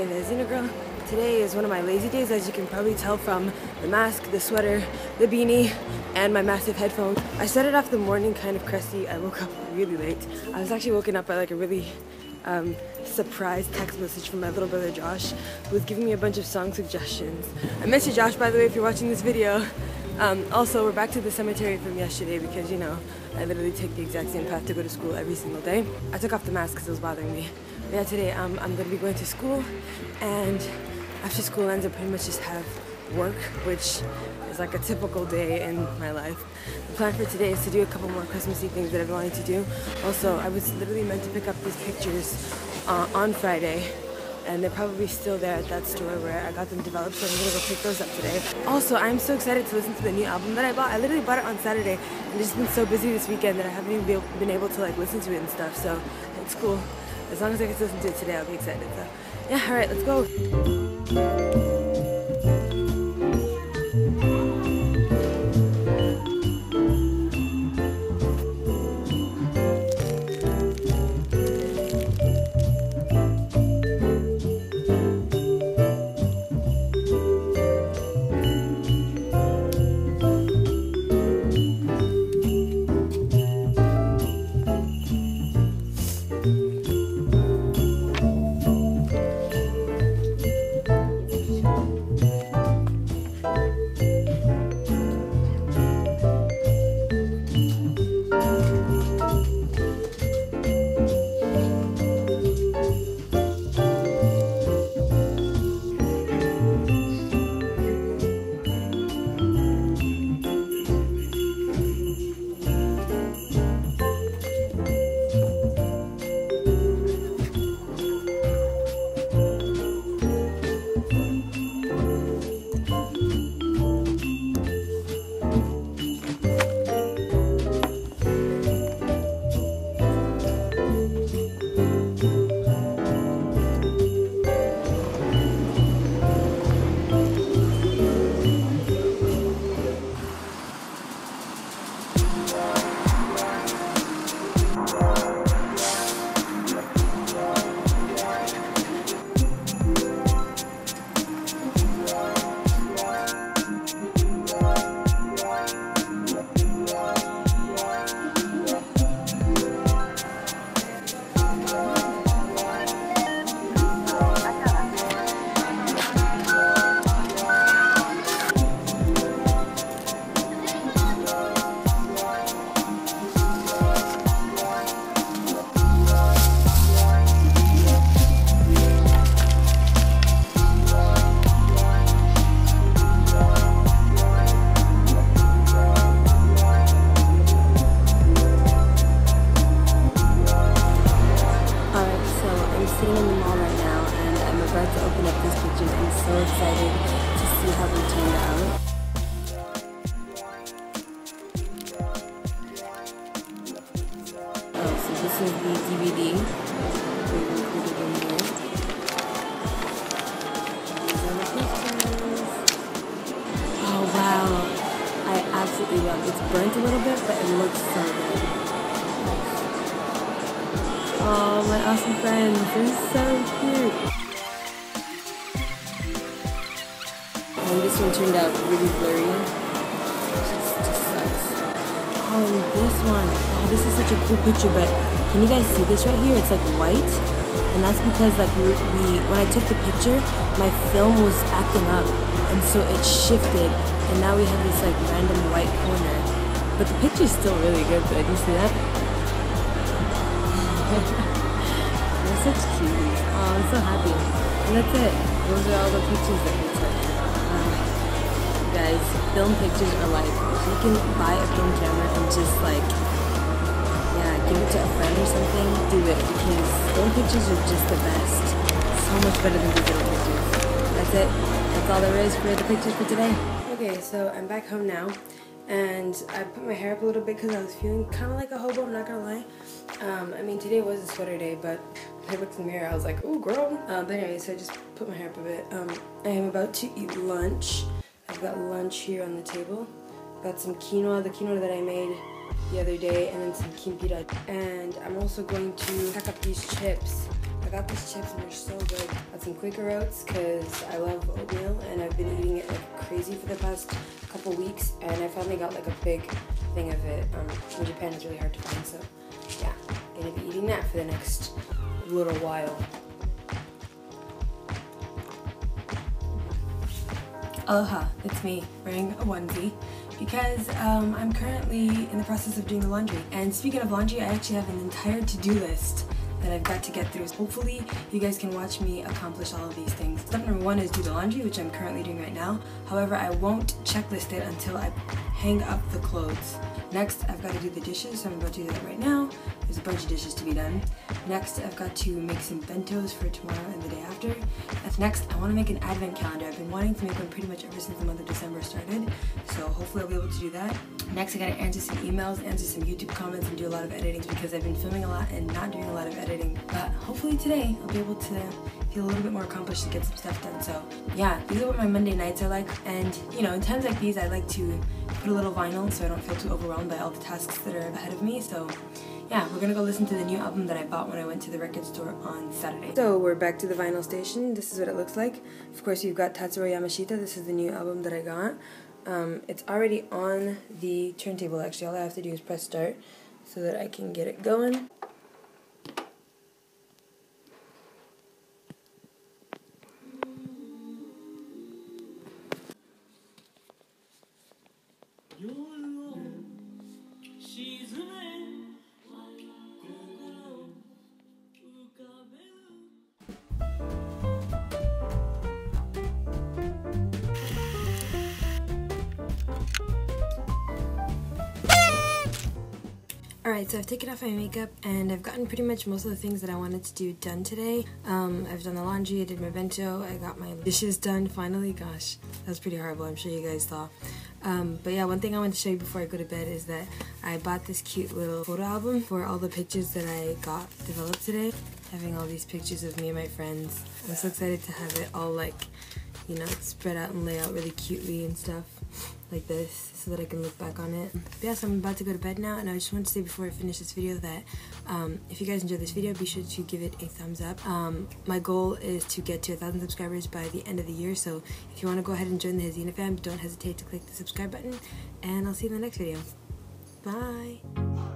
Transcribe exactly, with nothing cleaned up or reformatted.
in Xenogram. Today is one of my lazy days, as you can probably tell from the mask, the sweater, the beanie, and my massive headphones. I started off the morning kind of crusty. I woke up really late. I was actually woken up by like a really um, surprise text message from my little brother Josh, who was giving me a bunch of song suggestions. I miss you, Josh, by the way, if you're watching this video. Um, also, we're back to the cemetery from yesterday because, you know, I literally take the exact same path to go to school every single day. I took off the mask because it was bothering me. But yeah, today um, I'm going to be going to school, and after school ends, I pretty much just have work, which is like a typical day in my life. The plan for today is to do a couple more Christmassy things that I've wanted to do. Also, I was literally meant to pick up these pictures uh, on Friday, and they're probably still there at that store where I got them developed, so I'm gonna go pick those up today. Also, I'm so excited to listen to the new album that I bought. I literally bought it on Saturday, and I've just been so busy this weekend that I haven't even been able to like listen to it and stuff, so it's cool. As long as I can listen to it today, I'll be excited, so yeah, all right, let's go. This is the D V D we've included in here. These are the pictures. Oh wow, I absolutely love it. It's burnt a little bit, but it looks so good. Oh, my awesome friends, this is so cute. And this one turned out really blurry. It just sucks. Oh, this one. Oh, this is such a cool picture, but can you guys see this right here? It's like white, and that's because like we, we when I took the picture, my film was acting up, and so it shifted, and now we have this like random white corner. But the picture's still really good. But you see that? They're such cuties. Oh, I'm so happy. And that's it. Those are all the pictures that we took. Um, you guys, film pictures are like, you can buy a film camera and just like, yeah, give it to a friend or something, do it, because film pictures are just the best. So much better than digital pictures. That's it. That's all there is for the pictures for today. Okay, so I'm back home now, and I put my hair up a little bit because I was feeling kind of like a hobo, I'm not gonna lie. Um, I mean, today was a sweater day, but when I looked in the mirror, I was like, ooh, girl. Um, but anyway, so I just put my hair up a bit. Um, I am about to eat lunch. I've got lunch here on the table. Got some quinoa, the quinoa that I made the other day, and then some kimchi, and I'm also going to pack up these chips I got these chips and they're so good. Got some Quaker Oats because I love oatmeal and I've been eating it like crazy for the past couple weeks, and I finally got like a big thing of it. Um, in Japan it's really hard to find, so yeah, I'm gonna be eating that for the next little while. Aloha, it's me wearing a onesie because um, I'm currently in the process of doing the laundry. And speaking of laundry, I actually have an entire to-do list that I've got to get through. Hopefully you guys can watch me accomplish all of these things. Step number one is do the laundry, which I'm currently doing right now. However, I won't checklist it until I hang up the clothes. Next, I've got to do the dishes, so I'm about to do that right now. There's a bunch of dishes to be done. Next, I've got to make some bentos for tomorrow and the day after. Next, I want to make an advent calendar. I've been wanting to make one pretty much ever since the month of December started, so hopefully I'll be able to do that. Next, I gotta answer some emails, answer some YouTube comments, and do a lot of editing because I've been filming a lot and not doing a lot of editing. But hopefully today I'll be able to feel a little bit more accomplished and get some stuff done. So yeah, these are what my Monday nights are like. And you know, in times like these, I like to put a little vinyl so I don't feel too overwhelmed by all the tasks that are ahead of me. So yeah, we're gonna go listen to the new album that I bought when I went to the record store on Saturday. So we're back to the vinyl station. This is what it looks like. Of course, you've got Tatsuro Yamashita. This is the new album that I got. Um, it's already on the turntable, actually. All I have to do is press start so that I can get it going. Alright, so I've taken off my makeup and I've gotten pretty much most of the things that I wanted to do done today. Um, I've done the laundry, I did my bento, I got my dishes done finally. Gosh, that was pretty horrible, I'm sure you guys saw. Um, but yeah, one thing I want to show you before I go to bed is that I bought this cute little photo album for all the pictures that I got developed today. Having all these pictures of me and my friends. I'm so excited to have it all like, you know, spread out and lay out really cutely and stuff. Like this, so that I can look back on it. But yeah, so I'm about to go to bed now, and I just want to say before I finish this video that um, if you guys enjoyed this video, be sure to give it a thumbs up. Um, my goal is to get to a thousand subscribers by the end of the year, so if you want to go ahead and join the Hazina fam, don't hesitate to click the subscribe button, and I'll see you in the next video. Bye!